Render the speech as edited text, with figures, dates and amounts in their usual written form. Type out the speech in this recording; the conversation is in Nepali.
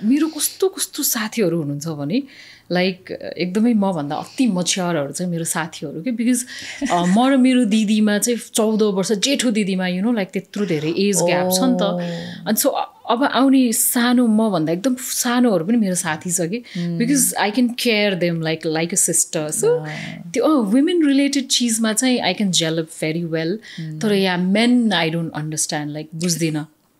मेरो कस्तो साथीहरु हुनुहुन्छ भने लाइक एकदमै म भन्दा अति मच्योरहरु चाहिँ मेरो साथीहरु के बिकज म र मेरो दिदीमा चाहिँ 14 वर्ष जेठो दिदीमा यु नो लाइक त्यत्रो धेरै एज ग्याप छ नि त अनि सो अब आउने सानो म भन्दा एकदम सानोहरु पनि मेरो साथी छ के because I can care them like a sister so त्यो वुमेन रिलेटेड चीजमा चाहिँ I can develop very well तर या main I don't understand like बुझ्दिन